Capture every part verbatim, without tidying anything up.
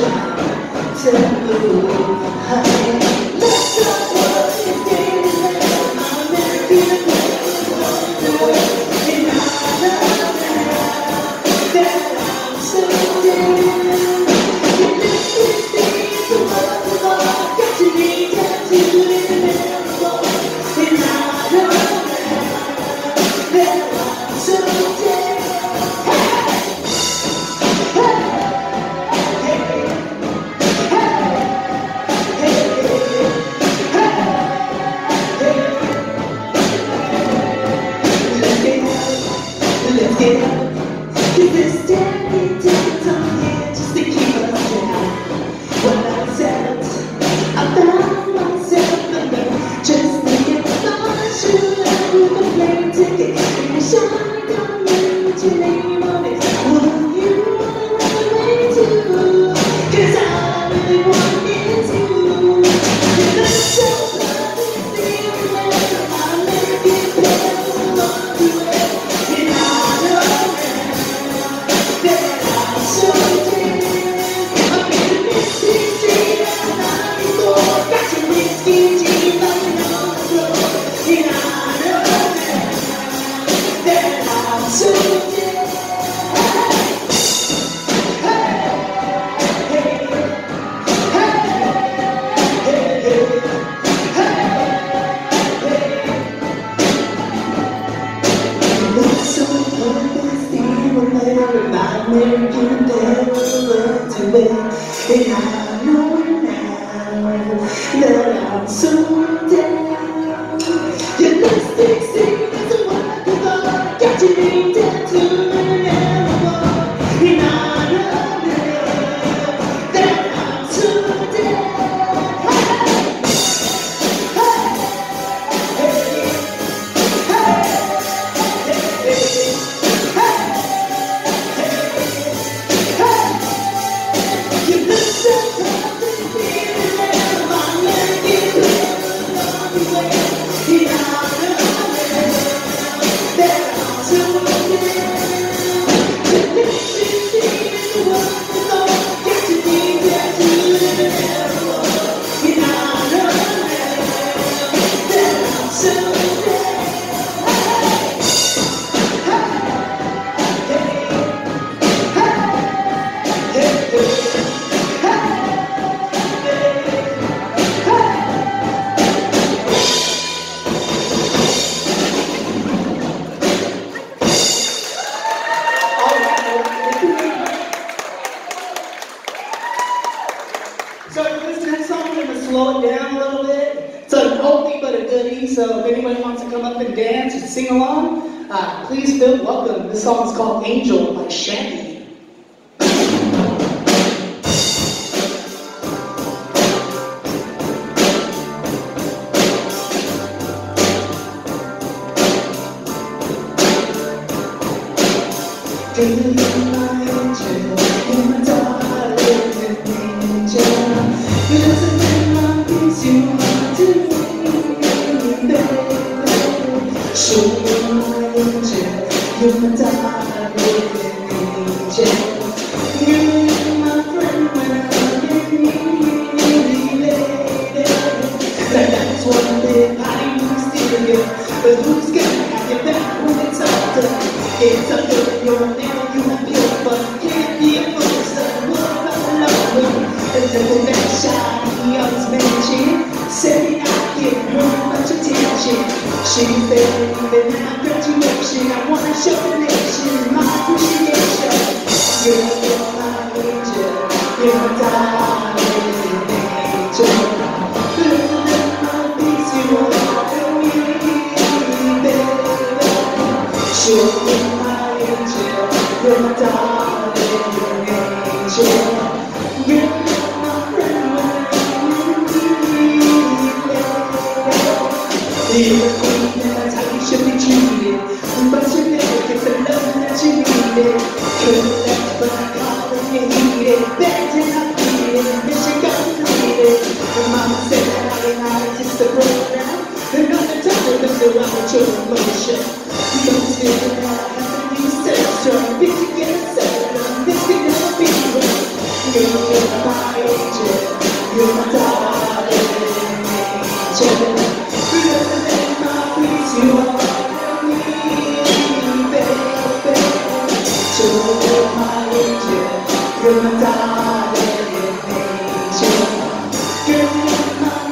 to move high. Let's go what you did and I'm never gonna go in another that I'm so dead. You make me think the world is all that you need to live in another that I'm so dead. Thank you. You're my angel, you're my darling angel. You're my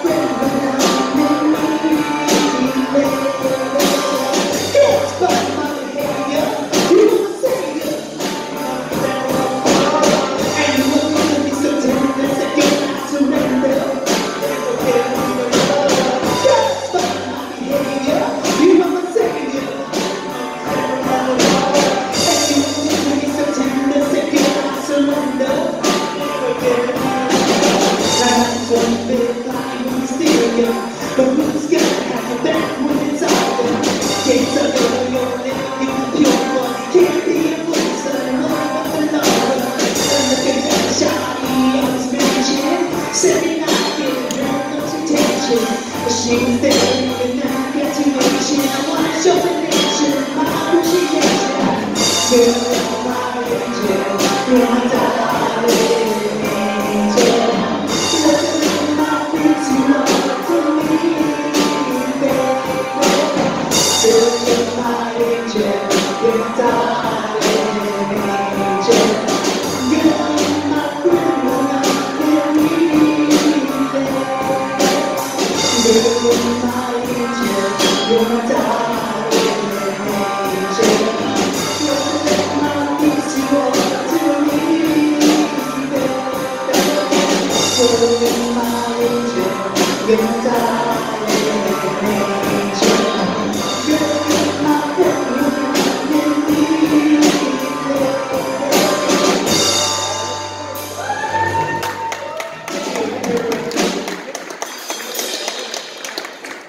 friend when I'm in my way. Yes, but my behavior, you will say it. And you will give me some tenderness again, I surrender. Yes, but my behavior, you are my savior. But who's gonna have that when it's all done? Can't suck it on your living pure one. Can't be a place of love but the love. I'm looking at Shaggy on his mansion, sitting out getting drunk on temptation. But she's there in that graduation. I wanna show the nation my appreciation. You're my angel, you're my darling angel. Looking at my feet, you know. You're my darling angel. You're my friend when I'm in need.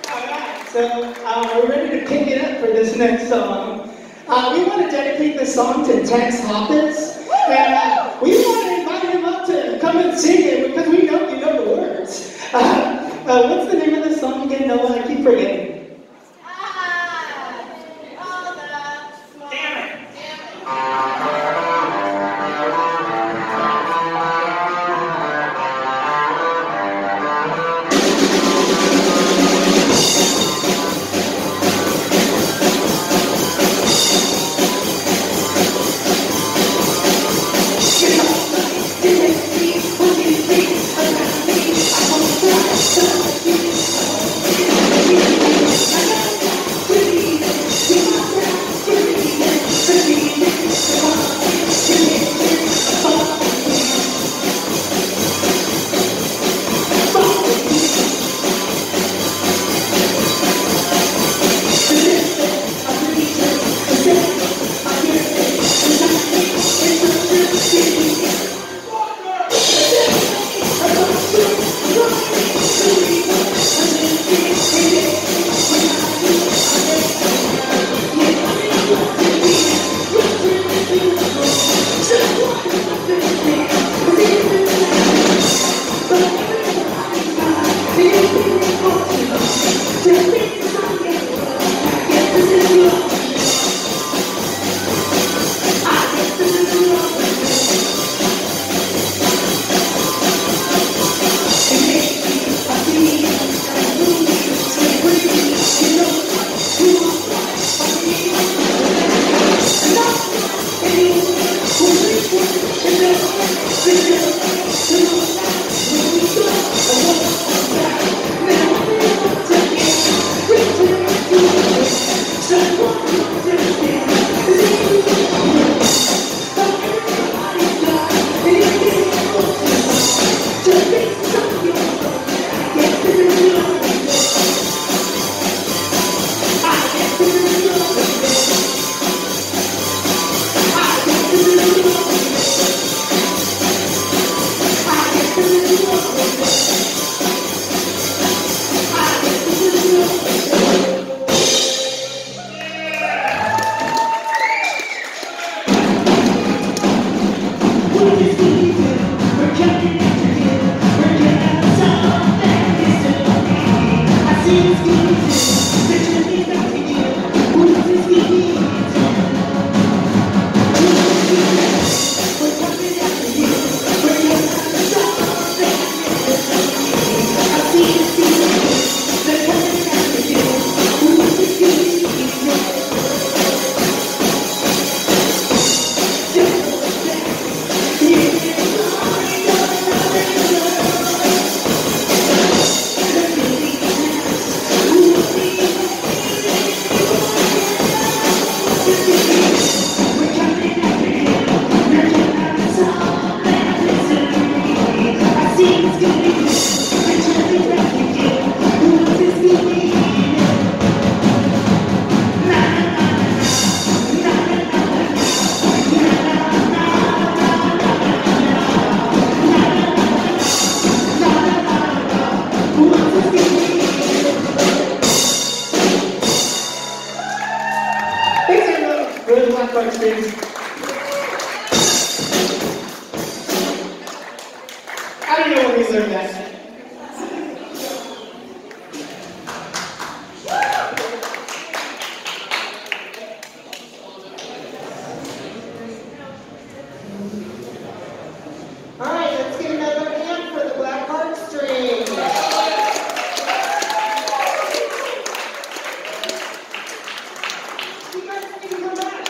Alright, so uh, we're ready to pick it up for this next song. Uh, we want to dedicate this song to Tex Hoppus. And uh, we want to invite him up to come and sing it because we know you know the words. Uh, Uh, what's the name of the song again, Noah? I keep forgetting. Ah, all the damn it! Thank you. I don't know where we learned that. You guys need to come back.